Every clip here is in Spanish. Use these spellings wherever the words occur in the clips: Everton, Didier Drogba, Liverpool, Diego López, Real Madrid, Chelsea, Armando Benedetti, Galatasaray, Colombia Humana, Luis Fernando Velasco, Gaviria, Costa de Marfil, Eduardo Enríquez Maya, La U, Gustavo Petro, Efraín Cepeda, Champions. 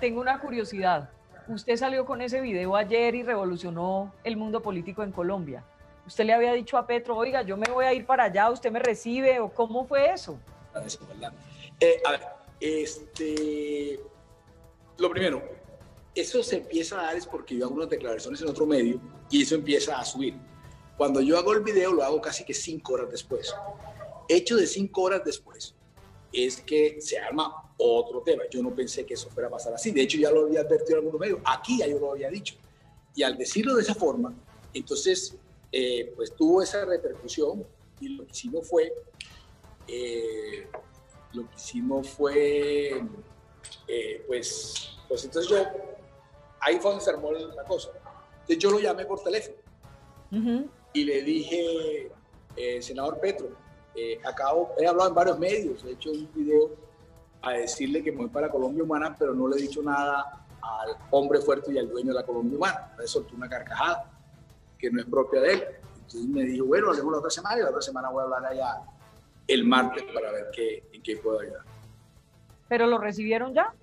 Tengo una curiosidad. Usted salió con ese video ayer y revolucionó el mundo político en Colombia. ¿Usted le había dicho a Petro, oiga, yo me voy a ir para allá, usted me recibe? ¿O cómo fue eso? Lo primero, eso se empieza a dar es porque yo hago unas declaraciones en otro medio y eso empieza a subir. Cuando yo hago el video, lo hago casi que 5 horas después. Hecho de 5 horas después, es que se arma otro tema. Yo no pensé que eso fuera a pasar así. De hecho, ya lo había advertido en algunos medios. Aquí ya yo lo había dicho. Y al decirlo de esa forma, entonces, pues tuvo esa repercusión y lo que hicimos fue, pues entonces yo, ahí fue donde se armó la cosa. Entonces yo lo llamé por teléfono y le dije, senador Petro, he hablado en varios medios, he hecho un video a decirle que me voy para Colombia Humana, pero no le he dicho nada al hombre fuerte y al dueño de la Colombia Humana. Me soltó una carcajada que no es propia de él. Entonces me dijo, bueno, hablemos la otra semana y la otra semana voy a hablar allá el martes para ver en qué puedo ayudar. ¿Pero lo recibieron ya?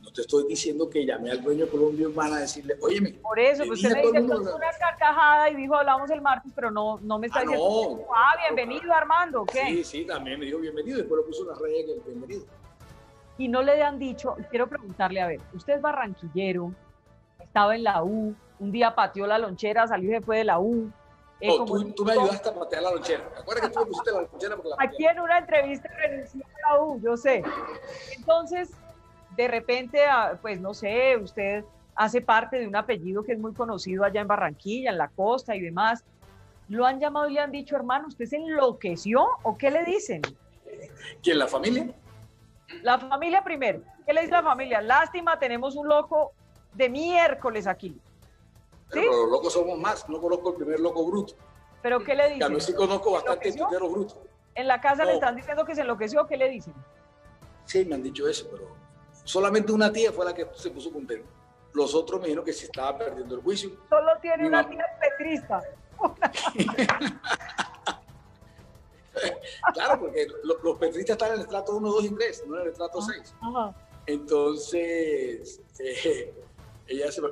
No te estoy diciendo que llamé al dueño de Colombia Humana a decirle, óyeme. Por eso, pues usted me dice, una carcajada y dijo, hablamos el martes, pero no me está diciendo. No, bienvenido, claro. Armando, ¿qué? Sí, sí, también me dijo bienvenido, después le puso una regla del bienvenido. Y no le han dicho, quiero preguntarle, a ver, usted es barranquillero, estaba en la U, un día pateó la lonchera, salió y se fue de la U. No, tú me ayudaste a patear la lonchera. Acuérdate que tú me pusiste la lonchera porque la pateaste. Aquí en una entrevista renunció a la U, yo sé. Entonces, de repente, pues no sé, usted hace parte de un apellido que es muy conocido allá en Barranquilla, en la costa y demás. ¿Lo han llamado y le han dicho, hermano, usted se enloqueció o qué le dicen? ¿Quién, la familia? La familia primero. ¿Qué le dice la familia? Lástima, tenemos un loco de miércoles aquí. Pero ¿sí? Los locos somos más, no conozco el primer loco bruto. ¿Pero qué le dicen? A mí sí conozco bastante tuiteros brutos. ¿En la casa no le están diciendo que se enloqueció? ¿Qué le dicen? Sí, me han dicho eso, pero solamente una tía fue la que se puso contenta. Los otros me dijeron que se estaba perdiendo el juicio. Solo tiene una tía petrista. Claro, porque los petristas están en el estrato 1, 2 y 3, no en el estrato 6. Entonces,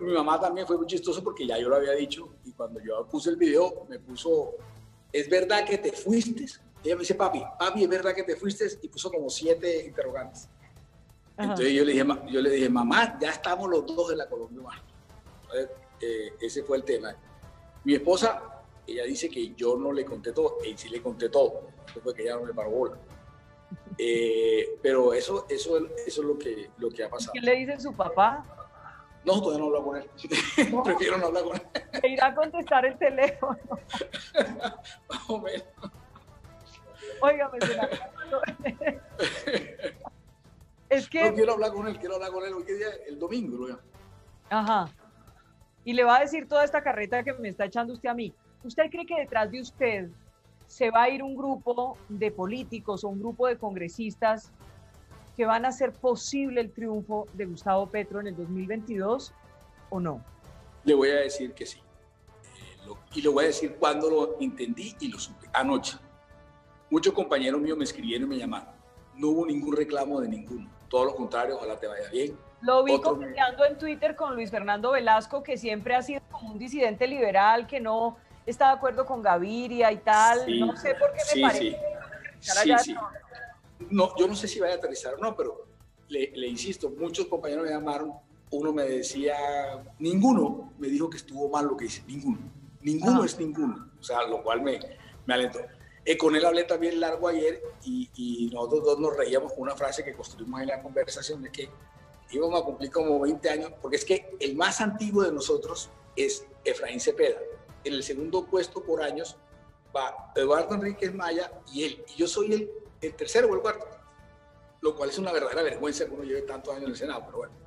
mi mamá también fue muy chistoso porque ya yo lo había dicho y cuando yo puse el video me puso, ¿es verdad que te fuiste? Ella me dice, papi, ¿es verdad que te fuiste? Y puso como 7 interrogantes. Entonces yo le dije, mamá, ya estamos los dos en la Colombia Humana. Ese fue el tema. Mi esposa, ella dice que yo no le conté todo, y sí le conté todo. Eso fue que ella no me paró bola. Pero eso es lo que ha pasado. ¿Qué le dice su papá? No, todavía no hablo con él. No. Prefiero no hablar con él. Te irá a contestar el teléfono. Más o menos. Óigame, es que no quiero hablar con él, hoy día, el domingo, luego. Ajá. Y le va a decir toda esta carreta que me está echando usted a mí. ¿Usted cree que detrás de usted se va a ir un grupo de políticos o un grupo de congresistas que van a hacer posible el triunfo de Gustavo Petro en el 2022 o no? Le voy a decir que sí. Y le voy a decir cuando lo entendí y lo supe. Anoche. Muchos compañeros míos me escribieron y me llamaron. No hubo ningún reclamo de ninguno. Todo lo contrario, ojalá te vaya bien. Lo vi comentando en Twitter con Luis Fernando Velasco, que siempre ha sido como un disidente liberal, que no está de acuerdo con Gaviria y tal. Sí, no sé por qué me parece. Sí. No, yo no sé si vaya a aterrizar o no, pero le insisto, muchos compañeros me llamaron. Uno me decía, ninguno me dijo que estuvo mal lo que hice. Ninguno. Ninguno es ninguno. O sea, lo cual me alentó. Con él hablé también largo ayer y nosotros dos nos reíamos con una frase que construimos en la conversación de que íbamos a cumplir como 20 años, porque es que el más antiguo de nosotros es Efraín Cepeda. En el segundo puesto por años va Eduardo Enríquez Maya y él. Y yo soy el tercero o el cuarto, lo cual es una verdadera vergüenza que uno lleve tantos años en el Senado, pero bueno.